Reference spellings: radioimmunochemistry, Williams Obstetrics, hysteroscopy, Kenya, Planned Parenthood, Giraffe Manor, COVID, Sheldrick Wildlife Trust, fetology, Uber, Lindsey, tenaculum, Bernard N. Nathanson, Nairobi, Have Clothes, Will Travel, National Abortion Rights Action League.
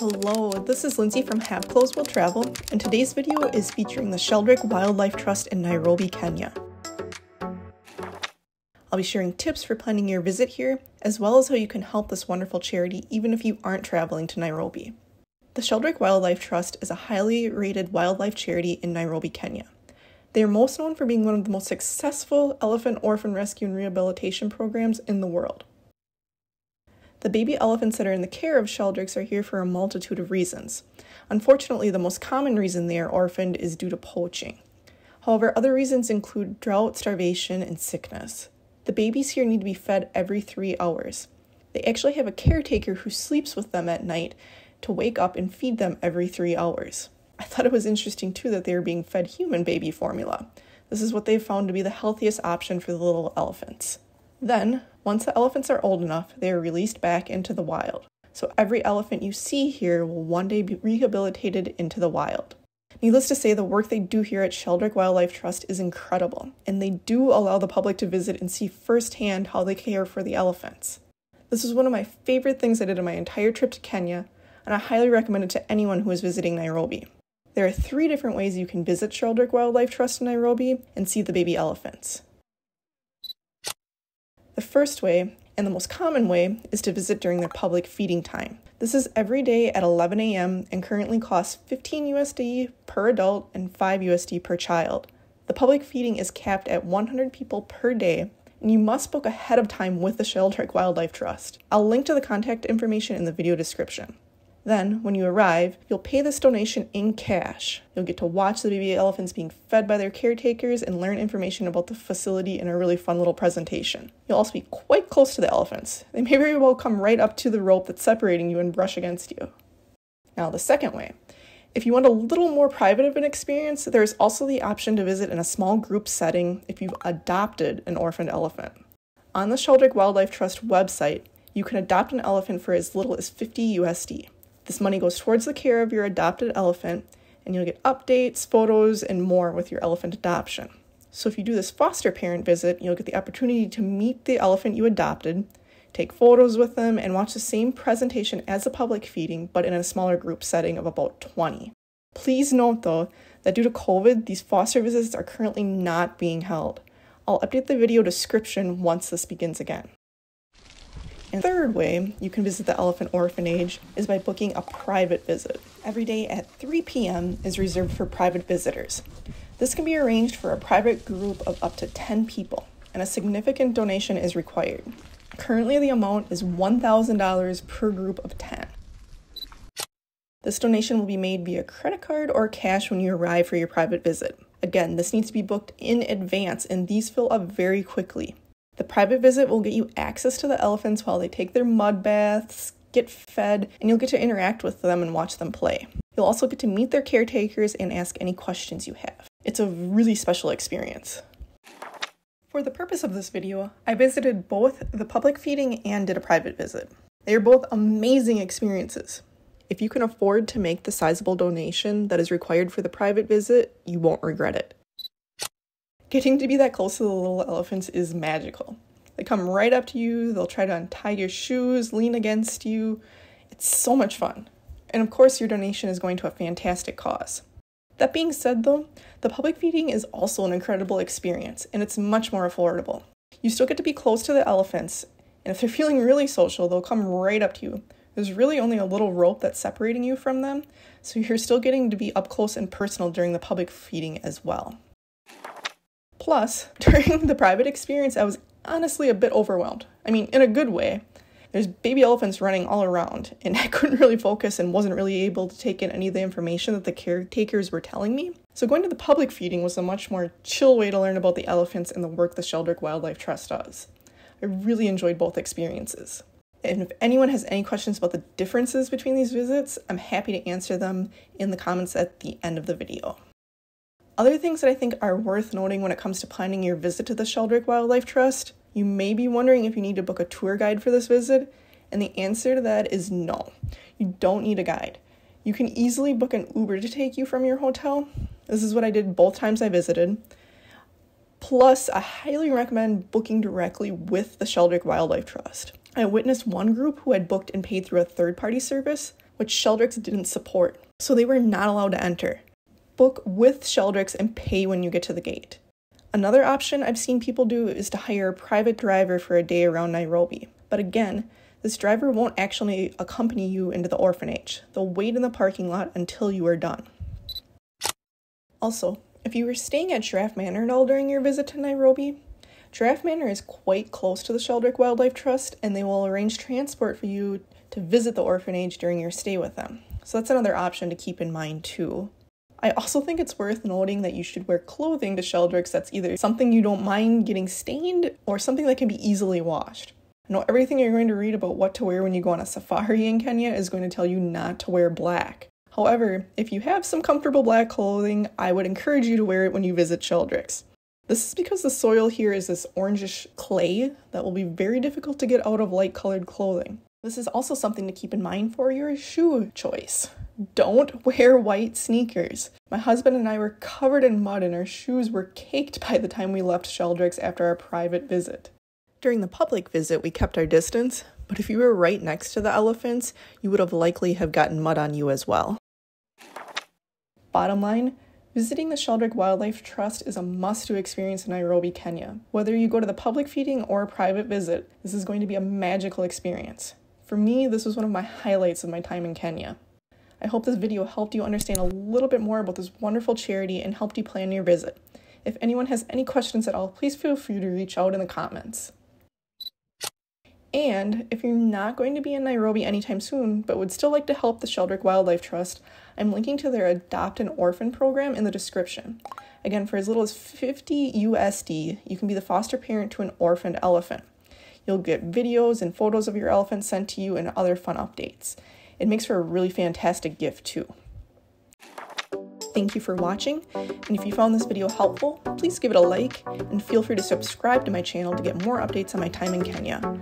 Hello, this is Lindsey from Have Clothes, Will Travel, and today's video is featuring the Sheldrick Wildlife Trust in Nairobi, Kenya. I'll be sharing tips for planning your visit here, as well as how you can help this wonderful charity even if you aren't traveling to Nairobi. The Sheldrick Wildlife Trust is a highly rated wildlife charity in Nairobi, Kenya. They are most known for being one of the most successful elephant orphan rescue and rehabilitation programs in the world. The baby elephants that are in the care of Sheldricks are here for a multitude of reasons. Unfortunately, the most common reason they are orphaned is due to poaching. However, other reasons include drought, starvation, and sickness. The babies here need to be fed every 3 hours. They actually have a caretaker who sleeps with them at night to wake up and feed them every 3 hours. I thought it was interesting too that they were being fed human baby formula. This is what they've found to be the healthiest option for the little elephants. Then, once the elephants are old enough, they are released back into the wild. So every elephant you see here will one day be rehabilitated into the wild. Needless to say, the work they do here at Sheldrick Wildlife Trust is incredible, and they do allow the public to visit and see firsthand how they care for the elephants. This was one of my favorite things I did in my entire trip to Kenya, and I highly recommend it to anyone who is visiting Nairobi. There are 3 different ways you can visit Sheldrick Wildlife Trust in Nairobi and see the baby elephants. The first way, and the most common way, is to visit during their public feeding time. This is every day at 11 a.m. and currently costs $15 USD per adult and $5 USD per child. The public feeding is capped at 100 people per day, and you must book ahead of time with the Sheldrick Wildlife Trust. I'll link to the contact information in the video description. Then, when you arrive, you'll pay this donation in cash. You'll get to watch the baby elephants being fed by their caretakers and learn information about the facility in a really fun little presentation. You'll also be quite close to the elephants. They may very well come right up to the rope that's separating you and brush against you. Now, the second way. If you want a little more private of an experience, there's also the option to visit in a small group setting if you've adopted an orphaned elephant. On the Sheldrick Wildlife Trust website, you can adopt an elephant for as little as $50 USD. This money goes towards the care of your adopted elephant, and you'll get updates, photos, and more with your elephant adoption. So if you do this foster parent visit, you'll get the opportunity to meet the elephant you adopted, take photos with them, and watch the same presentation as the public feeding, but in a smaller group setting of about 20. Please note, though, that due to COVID, these foster visits are currently not being held. I'll update the video description once this begins again. And the third way you can visit the elephant orphanage is by booking a private visit. Every day at 3 p.m. is reserved for private visitors. This can be arranged for a private group of up to 10 people, and a significant donation is required. Currently, the amount is $1,000 per group of 10. This donation will be made via credit card or cash when you arrive for your private visit. Again, this needs to be booked in advance, and these fill up very quickly. The private visit will get you access to the elephants while they take their mud baths, get fed, and you'll get to interact with them and watch them play. You'll also get to meet their caretakers and ask any questions you have. It's a really special experience. For the purpose of this video, I visited both the public feeding and did a private visit. They are both amazing experiences. If you can afford to make the sizable donation that is required for the private visit, you won't regret it. Getting to be that close to the little elephants is magical. They come right up to you, they'll try to untie your shoes, lean against you. It's so much fun. And of course, your donation is going to a fantastic cause. That being said though, the public feeding is also an incredible experience, and it's much more affordable. You still get to be close to the elephants, and if they're feeling really social, they'll come right up to you. There's really only a little rope that's separating you from them, so you're still getting to be up close and personal during the public feeding as well. Plus, during the private experience, I was honestly a bit overwhelmed. I mean, in a good way. There's baby elephants running all around, and I couldn't really focus and wasn't really able to take in any of the information that the caretakers were telling me. So going to the public feeding was a much more chill way to learn about the elephants and the work the Sheldrick Wildlife Trust does. I really enjoyed both experiences. And if anyone has any questions about the differences between these visits, I'm happy to answer them in the comments at the end of the video. Other things that I think are worth noting when it comes to planning your visit to the Sheldrick Wildlife Trust, you may be wondering if you need to book a tour guide for this visit, and the answer to that is no. You don't need a guide. You can easily book an Uber to take you from your hotel. This is what I did both times I visited. Plus, I highly recommend booking directly with the Sheldrick Wildlife Trust. I witnessed one group who had booked and paid through a third-party service, which Sheldrick's didn't support, so they were not allowed to enter. Book with Sheldrick's and pay when you get to the gate. Another option I've seen people do is to hire a private driver for a day around Nairobi. But again, this driver won't actually accompany you into the orphanage. They'll wait in the parking lot until you are done. Also, if you were staying at Giraffe Manor at all during your visit to Nairobi, Giraffe Manor is quite close to the Sheldrick Wildlife Trust, and they will arrange transport for you to visit the orphanage during your stay with them. So that's another option to keep in mind too. I also think it's worth noting that you should wear clothing to Sheldrick's that's either something you don't mind getting stained or something that can be easily washed. I know everything you're going to read about what to wear when you go on a safari in Kenya is going to tell you not to wear black. However, if you have some comfortable black clothing, I would encourage you to wear it when you visit Sheldrick's. This is because the soil here is this orangish clay that will be very difficult to get out of light-colored clothing. This is also something to keep in mind for your shoe choice. Don't wear white sneakers. My husband and I were covered in mud and our shoes were caked by the time we left Sheldrick's after our private visit. During the public visit, we kept our distance, but if you were right next to the elephants, you would have likely have gotten mud on you as well. Bottom line, visiting the Sheldrick Wildlife Trust is a must-do experience in Nairobi, Kenya. Whether you go to the public feeding or a private visit, this is going to be a magical experience. For me, this was one of my highlights of my time in Kenya. I hope this video helped you understand a little bit more about this wonderful charity and helped you plan your visit. If anyone has any questions at all, please feel free to reach out in the comments. And if you're not going to be in Nairobi anytime soon, but would still like to help the Sheldrick Wildlife Trust, I'm linking to their Adopt an Orphan program in the description. Again, for as little as $50 USD, you can be the foster parent to an orphaned elephant. You'll get videos and photos of your elephant sent to you and other fun updates. It makes for a really fantastic gift too. Thank you for watching, and if you found this video helpful, please give it a like, and feel free to subscribe to my channel to get more updates on my time in Kenya.